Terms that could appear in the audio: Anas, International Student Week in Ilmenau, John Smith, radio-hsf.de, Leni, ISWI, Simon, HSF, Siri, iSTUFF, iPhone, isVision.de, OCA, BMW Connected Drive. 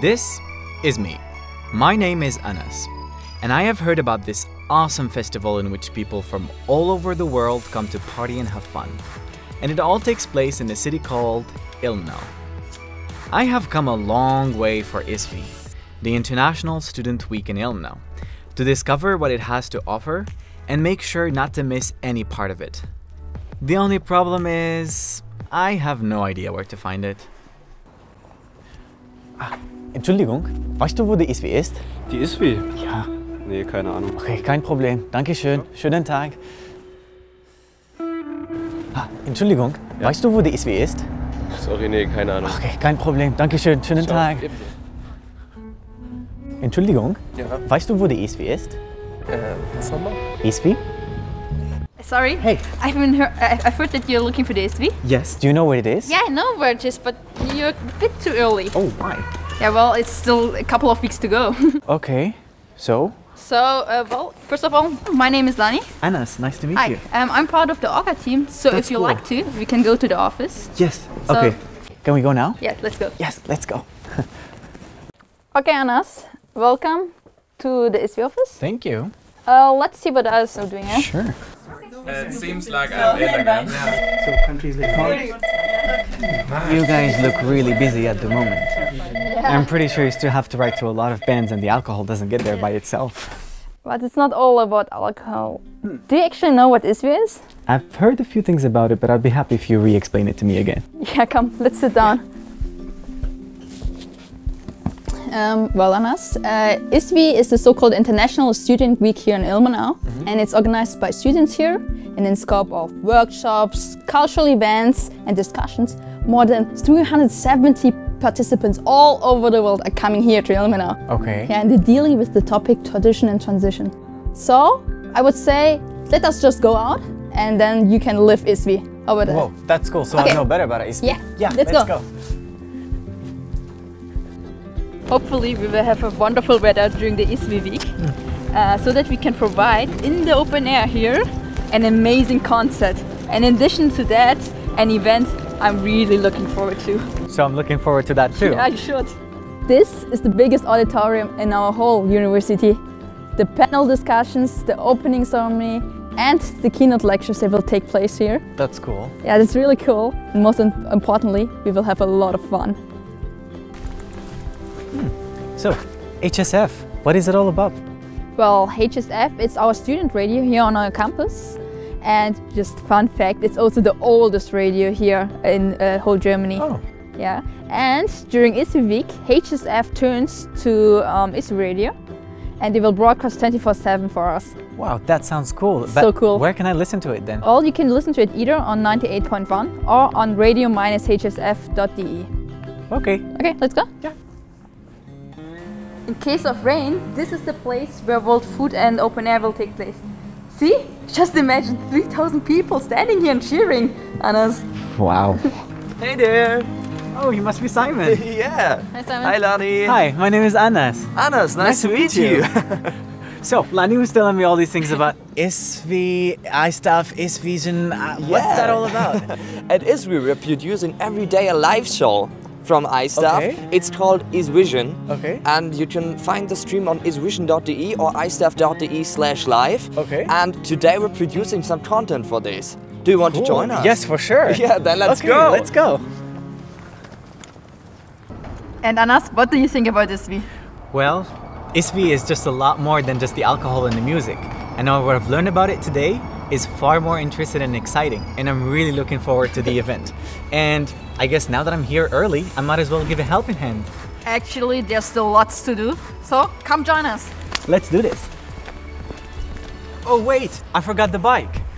This is me. My name is Anas, and I have heard about this awesome festival in which people from all over the world come to party and have fun. And it all takes place in a city called Ilmenau. I have come a long way for ISWI, the International Student Week in Ilmenau, to discover what it has to offer and make sure not to miss any part of it. The only problem is, I have no idea where to find it. Entschuldigung, weißt du, wo die ISWI ist? Die ISWI? Ja. Nee, keine Ahnung. Okay, kein Problem. Dankeschön. Schönen Tag. Entschuldigung, ja. Weißt du, wo die ISWI ist? Sorry, nee, keine Ahnung. Okay, kein Problem. Dankeschön. Schönen Ciao. Tag. Entschuldigung, ja. Weißt du, wo die ISWI ist? Was nochmal? ISWI? Sorry. Hey. I've heard that you're looking for the ISWI. Yes. Do you know where it is? Yeah, I know where it is, but you're a bit too early. Oh, why? Yeah, well, it's still a couple of weeks to go. Okay. So? So, well, first of all, my name is Leni. Anas, nice to meet you. Hi. I'm part of the OCA team, so That's if you cool. like to, we can go to the office. Yes. So okay. Can we go now? Yeah, let's go. Yes, let's go. Okay, Anas, welcome to the ISWI office. Thank you. Let's see what others are doing. Eh? Sure. It seems like I'm in again. So countries like You guys look really busy at the moment. Yeah. I'm pretty sure you still have to write to a lot of bands and the alcohol doesn't get there by itself. But it's not all about alcohol. Do you actually know what ISWI is? I've heard a few things about it, but I'd be happy if you re-explain it to me again. Yeah, come, let's sit down. Well, Anas, ISWI is the so-called International Student Week here in Ilmenau, and it's organized by students here and in scope of workshops, cultural events and discussions. More than 370 participants all over the world are coming here to Ilmenau. Okay. Yeah, and they're dealing with the topic tradition and transition. So, I would say, let us just go out and then you can live ISWI. How about that? Whoa, that's cool. So okay. I know better about ISWI. Yeah, let's go. Hopefully we will have a wonderful weather during the ISWI week, so that we can provide in the open air here an amazing concert. And in addition to that, an event I'm really looking forward to. So I'm looking forward to that too. Yeah, you should. This is the biggest auditorium in our whole university. The panel discussions, the opening ceremony and the keynote lectures that will take place here. That's cool. Yeah, that's really cool. And most importantly, we will have a lot of fun. So, HSF, what is it all about? Well, HSF is our student radio here on our campus. And just fun fact, it's also the oldest radio here in whole Germany. Oh. Yeah. And during ISWI week, HSF turns to ISWI radio and they will broadcast 24/7 for us. Wow, that sounds cool. But so cool. Where can I listen to it then? Well, you can listen to it either on 98.1 or on radio-hsf.de. Okay. Okay, let's go. Yeah. In case of rain, this is the place where world food and open air will take place. See? Just imagine 3,000 people standing here and cheering, Anas. Wow. Hey there. Oh, you must be Simon. Yeah. Hi, Simon. Hi, Leni. Hi, my name is Anas. Anas, nice to meet you. So, Leni was telling me all these things about ISWI, iSTUFF, isVision. What's that all about? At ISWI, we're producing every day a live show from iSTUFF. Okay. It's called isVision. Okay. And you can find the stream on isVision.de or iSTUFF.de/live. Okay. And today we're producing some content for this. Do you want to join us? Yes, for sure. Yeah, then let's go. Let's go. And Anas, what do you think about ISWI? Well, ISWI is just a lot more than just the alcohol and the music. And what I've learned about it today is far more interesting and exciting, and I'm really looking forward to the event. And I guess now that I'm here early, I might as well give a helping hand. Actually, there's still lots to do, so come join us. Let's do this. Oh wait, I forgot the bike.